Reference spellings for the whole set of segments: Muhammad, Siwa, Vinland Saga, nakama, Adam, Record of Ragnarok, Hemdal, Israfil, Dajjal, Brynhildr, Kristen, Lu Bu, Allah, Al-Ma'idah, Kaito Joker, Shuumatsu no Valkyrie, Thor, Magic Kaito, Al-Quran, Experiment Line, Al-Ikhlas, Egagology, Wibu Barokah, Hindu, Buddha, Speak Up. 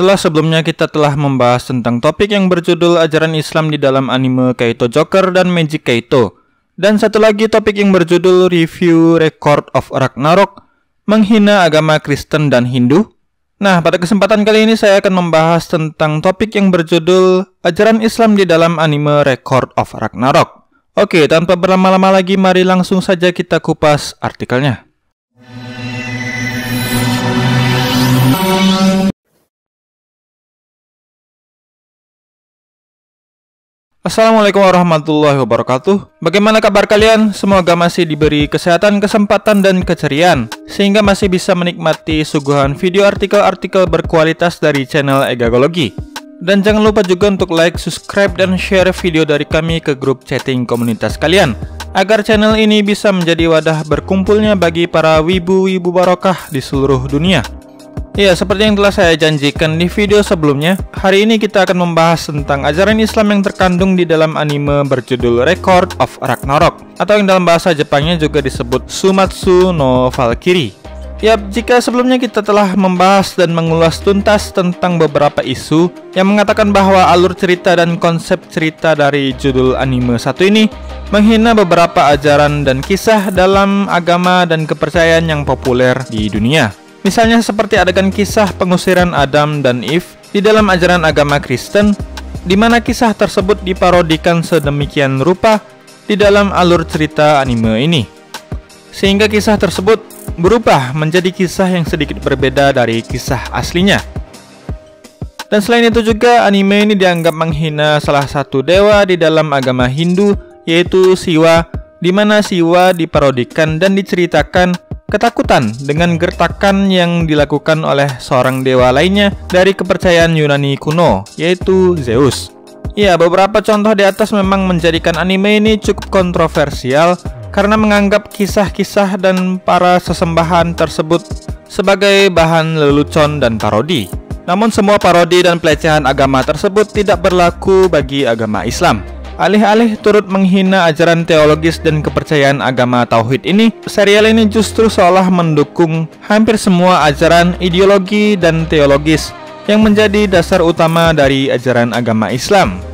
Setelah sebelumnya kita telah membahas tentang topik yang berjudul ajaran Islam di dalam anime Kaito Joker dan Magic Kaito, dan satu lagi topik yang berjudul review Record of Ragnarok, menghina agama Kristen dan Hindu. Nah, pada kesempatan kali ini saya akan membahas tentang topik yang berjudul ajaran Islam di dalam anime Record of Ragnarok. Oke, tanpa berlama-lama lagi, mari langsung saja kita kupas artikelnya. Assalamualaikum warahmatullahi wabarakatuh. Bagaimana kabar kalian? Semoga masih diberi kesehatan, kesempatan, dan keceriaan, sehingga masih bisa menikmati suguhan video artikel-artikel berkualitas dari channel Egagology. Dan jangan lupa juga untuk like, subscribe, dan share video dari kami ke grup chatting komunitas kalian, agar channel ini bisa menjadi wadah berkumpulnya bagi para wibu-wibu barokah di seluruh dunia. Ya, seperti yang telah saya janjikan di video sebelumnya, hari ini kita akan membahas tentang ajaran Islam yang terkandung di dalam anime berjudul Record of Ragnarok, atau yang dalam bahasa Jepangnya juga disebut Shuumatsu no Valkyrie. Yap, jika sebelumnya kita telah membahas dan mengulas tuntas tentang beberapa isu yang mengatakan bahwa alur cerita dan konsep cerita dari judul anime satu ini menghina beberapa ajaran dan kisah dalam agama dan kepercayaan yang populer di dunia. Misalnya seperti adegan kisah pengusiran Adam dan Eve di dalam ajaran agama Kristen, di mana kisah tersebut diparodikan sedemikian rupa di dalam alur cerita anime ini, sehingga kisah tersebut berubah menjadi kisah yang sedikit berbeda dari kisah aslinya. Dan selain itu juga, anime ini dianggap menghina salah satu dewa di dalam agama Hindu, yaitu Siwa, di mana Siwa diparodikan dan diceritakan ketakutan dengan gertakan yang dilakukan oleh seorang dewa lainnya dari kepercayaan Yunani kuno, yaitu Zeus. Ya, beberapa contoh di atas memang menjadikan anime ini cukup kontroversial karena menganggap kisah-kisah dan para sesembahan tersebut sebagai bahan lelucon dan parodi. Namun semua parodi dan pelecehan agama tersebut tidak berlaku bagi agama Islam. Alih-alih turut menghina ajaran teologis dan kepercayaan agama tauhid ini, serial ini justru seolah mendukung hampir semua ajaran, ideologi, dan teologis yang menjadi dasar utama dari ajaran agama Islam.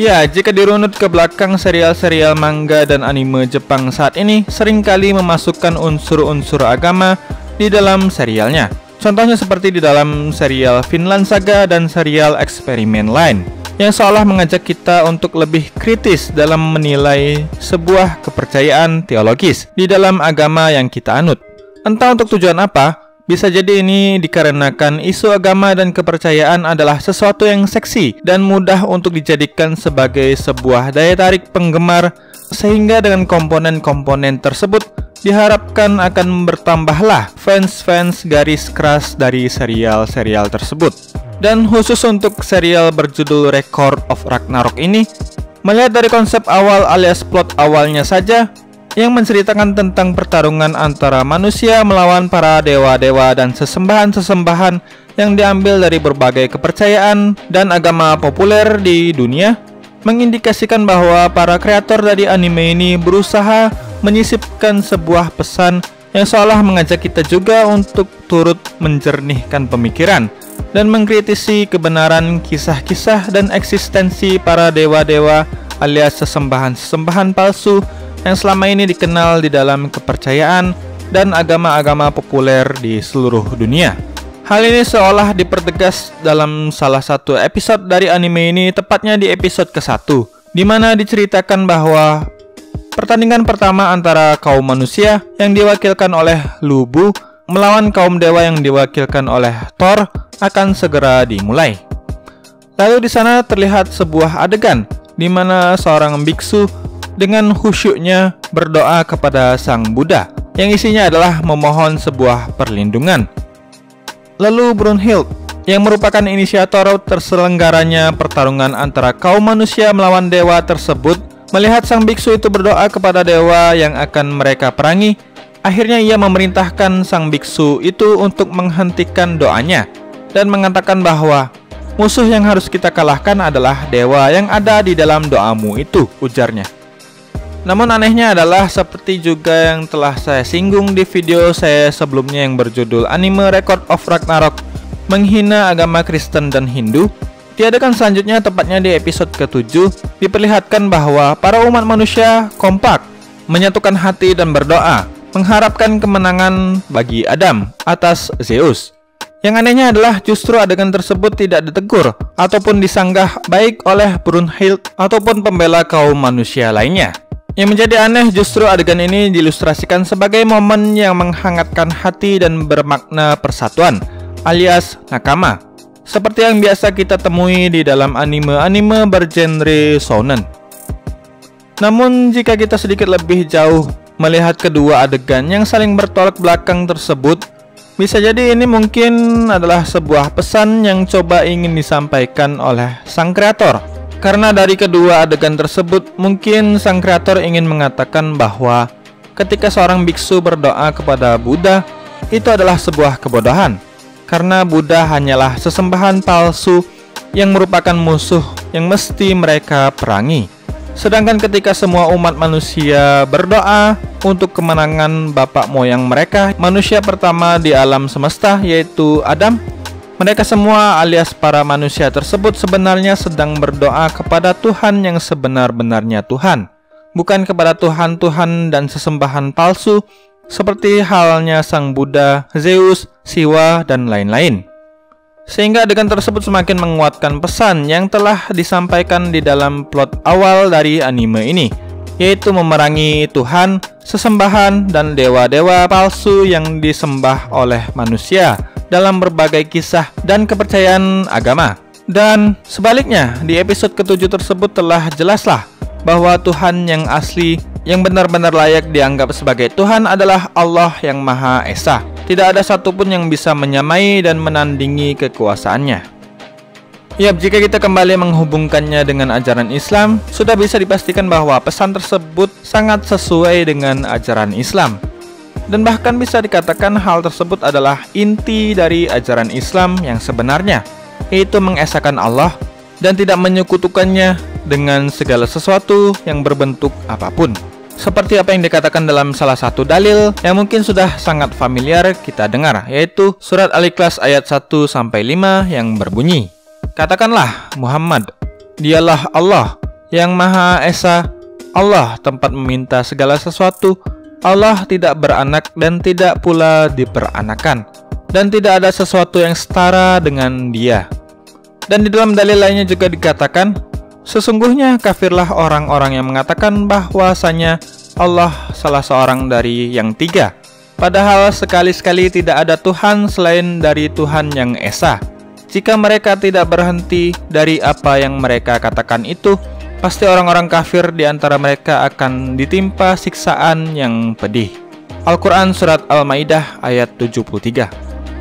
Ya, jika dirunut ke belakang, serial-serial manga dan anime Jepang saat ini seringkali memasukkan unsur-unsur agama di dalam serialnya. Contohnya seperti di dalam serial Vinland Saga dan serial Experiment Line, yang seolah mengajak kita untuk lebih kritis dalam menilai sebuah kepercayaan teologis di dalam agama yang kita anut. Entah untuk tujuan apa, bisa jadi ini dikarenakan isu agama dan kepercayaan adalah sesuatu yang seksi dan mudah untuk dijadikan sebagai sebuah daya tarik penggemar, sehingga dengan komponen-komponen tersebut diharapkan akan bertambahlah fans-fans garis keras dari serial-serial tersebut. Dan khusus untuk serial berjudul Record of Ragnarok ini, melihat dari konsep awal alias plot awalnya saja, yang menceritakan tentang pertarungan antara manusia melawan para dewa-dewa dan sesembahan-sesembahan yang diambil dari berbagai kepercayaan dan agama populer di dunia, mengindikasikan bahwa para kreator dari anime ini berusaha menyisipkan sebuah pesan yang seolah mengajak kita juga untuk turut menjernihkan pemikiran dan mengkritisi kebenaran kisah-kisah dan eksistensi para dewa-dewa alias sesembahan-sesembahan palsu yang selama ini dikenal di dalam kepercayaan dan agama-agama populer di seluruh dunia. Hal ini seolah dipertegas dalam salah satu episode dari anime ini, tepatnya di episode ke-1, di mana diceritakan bahwa pertandingan pertama antara kaum manusia yang diwakilkan oleh Lu Bu melawan kaum dewa yang diwakilkan oleh Thor akan segera dimulai. Lalu di sana terlihat sebuah adegan di mana seorang biksu dengan khusyuknya berdoa kepada Sang Buddha, yang isinya adalah memohon sebuah perlindungan. Lalu Brynhildr, yang merupakan inisiator terselenggaranya pertarungan antara kaum manusia melawan dewa tersebut, melihat sang biksu itu berdoa kepada dewa yang akan mereka perangi, akhirnya ia memerintahkan sang biksu itu untuk menghentikan doanya dan mengatakan bahwa musuh yang harus kita kalahkan adalah dewa yang ada di dalam doamu itu, ujarnya. Namun anehnya adalah, seperti juga yang telah saya singgung di video saya sebelumnya yang berjudul anime Record of Ragnarok, menghina agama Kristen dan Hindu, diadakan selanjutnya tepatnya di episode ke-7, diperlihatkan bahwa para umat manusia kompak, menyatukan hati dan berdoa, mengharapkan kemenangan bagi Adam atas Zeus. Yang anehnya adalah justru adegan tersebut tidak ditegur ataupun disanggah baik oleh Brynhildr ataupun pembela kaum manusia lainnya. Yang menjadi aneh justru adegan ini diilustrasikan sebagai momen yang menghangatkan hati dan bermakna persatuan alias nakama, seperti yang biasa kita temui di dalam anime-anime bergenre shonen. Namun jika kita sedikit lebih jauh melihat kedua adegan yang saling bertolak belakang tersebut, bisa jadi ini mungkin adalah sebuah pesan yang coba ingin disampaikan oleh sang kreator. Karena dari kedua adegan tersebut, mungkin sang kreator ingin mengatakan bahwa ketika seorang biksu berdoa kepada Buddha, itu adalah sebuah kebodohan. Karena Buddha hanyalah sesembahan palsu yang merupakan musuh yang mesti mereka perangi. Sedangkan ketika semua umat manusia berdoa untuk kemenangan bapak moyang mereka, manusia pertama di alam semesta yaitu Adam, mereka semua alias para manusia tersebut sebenarnya sedang berdoa kepada Tuhan yang sebenar-benarnya Tuhan, bukan kepada Tuhan-Tuhan dan sesembahan palsu seperti halnya sang Buddha, Zeus, Siwa, dan lain-lain. Sehingga adegan tersebut semakin menguatkan pesan yang telah disampaikan di dalam plot awal dari anime ini, yaitu memerangi Tuhan, sesembahan, dan dewa-dewa palsu yang disembah oleh manusia dalam berbagai kisah dan kepercayaan agama. Dan sebaliknya, di episode ke-7 tersebut telah jelaslah bahwa Tuhan yang asli, yang benar-benar layak dianggap sebagai Tuhan adalah Allah yang Maha Esa. Tidak ada satupun yang bisa menyamai dan menandingi kekuasaannya. Ya, jika kita kembali menghubungkannya dengan ajaran Islam, sudah bisa dipastikan bahwa pesan tersebut sangat sesuai dengan ajaran Islam. Dan bahkan bisa dikatakan hal tersebut adalah inti dari ajaran Islam yang sebenarnya, yaitu mengesakan Allah dan tidak menyekutukannya dengan segala sesuatu yang berbentuk apapun. Seperti apa yang dikatakan dalam salah satu dalil yang mungkin sudah sangat familiar kita dengar, yaitu surat Al-Ikhlas ayat 1-5 yang berbunyi, "Katakanlah Muhammad, dialah Allah yang Maha Esa, Allah tempat meminta segala sesuatu, Allah tidak beranak dan tidak pula diperanakan, dan tidak ada sesuatu yang setara dengan Dia." Dan di dalam dalil lainnya juga dikatakan, "Sesungguhnya kafirlah orang-orang yang mengatakan bahwasanya Allah salah seorang dari yang tiga, padahal sekali-sekali tidak ada Tuhan selain dari Tuhan yang Esa. Jika mereka tidak berhenti dari apa yang mereka katakan itu, pasti orang-orang kafir di antara mereka akan ditimpa siksaan yang pedih." Al-Quran Surat Al-Ma'idah ayat 73.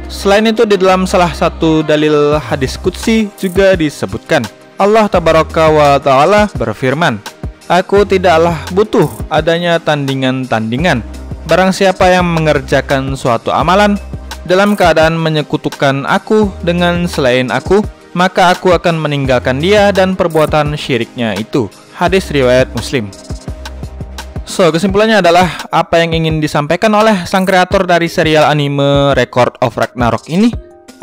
Selain itu, di dalam salah satu dalil hadis qudsi juga disebutkan, Allah Tabaraka wa Ta'ala berfirman, "Aku tidaklah butuh adanya tandingan-tandingan. Barang siapa yang mengerjakan suatu amalan dalam keadaan menyekutukan aku dengan selain aku, maka aku akan meninggalkan dia dan perbuatan syiriknya itu." Hadis riwayat Muslim. So, kesimpulannya adalah apa yang ingin disampaikan oleh sang kreator dari serial anime Record of Ragnarok ini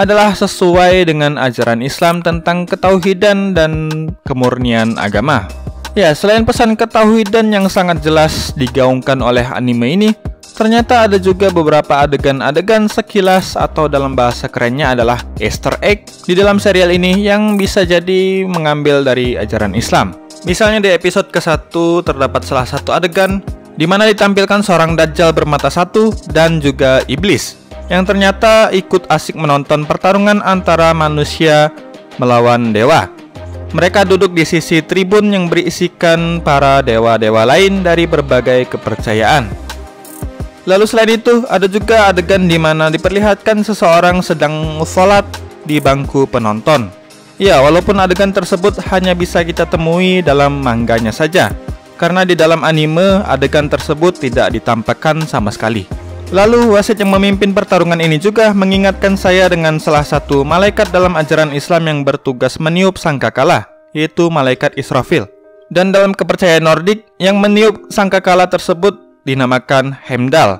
adalah sesuai dengan ajaran Islam tentang ketauhidan dan kemurnian agama. Ya, selain pesan ketauhidan yang sangat jelas digaungkan oleh anime ini, ternyata ada juga beberapa adegan-adegan sekilas atau dalam bahasa kerennya adalah Easter egg di dalam serial ini yang bisa jadi mengambil dari ajaran Islam. Misalnya di episode ke-1 terdapat salah satu adegan di mana ditampilkan seorang Dajjal bermata satu dan juga iblis yang ternyata ikut asik menonton pertarungan antara manusia melawan dewa. Mereka duduk di sisi tribun yang berisikan para dewa-dewa lain dari berbagai kepercayaan. Lalu selain itu, ada juga adegan di mana diperlihatkan seseorang sedang sholat di bangku penonton. Ya, walaupun adegan tersebut hanya bisa kita temui dalam manganya saja, karena di dalam anime adegan tersebut tidak ditampakkan sama sekali. Lalu wasit yang memimpin pertarungan ini juga mengingatkan saya dengan salah satu malaikat dalam ajaran Islam yang bertugas meniup sangkakala, yaitu malaikat Israfil. Dan dalam kepercayaan Nordik, yang meniup sangkakala tersebut dinamakan Hemdal.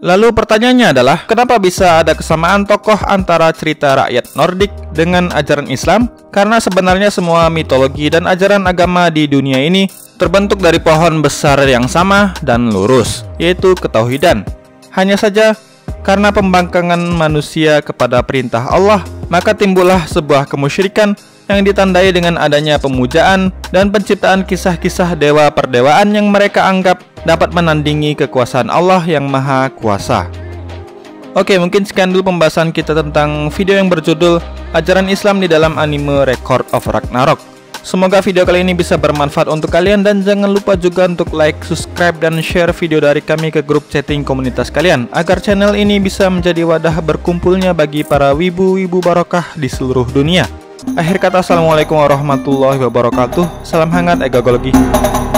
Lalu pertanyaannya adalah, kenapa bisa ada kesamaan tokoh antara cerita rakyat Nordik dengan ajaran Islam? Karena sebenarnya semua mitologi dan ajaran agama di dunia ini terbentuk dari pohon besar yang sama dan lurus, yaitu ketauhidan. Hanya saja, karena pembangkangan manusia kepada perintah Allah, maka timbullah sebuah kemusyrikan yang ditandai dengan adanya pemujaan dan penciptaan kisah-kisah dewa perdewaan yang mereka anggap dapat menandingi kekuasaan Allah yang Maha Kuasa. Oke, mungkin sekian dulu pembahasan kita tentang video yang berjudul Ajaran Islam di dalam Anime Record of Ragnarok. Semoga video kali ini bisa bermanfaat untuk kalian, dan jangan lupa juga untuk like, subscribe, dan share video dari kami ke grup chatting komunitas kalian, agar channel ini bisa menjadi wadah berkumpulnya bagi para wibu-wibu barokah di seluruh dunia. Akhir kata, assalamualaikum warahmatullahi wabarakatuh. Salam hangat, Egagology.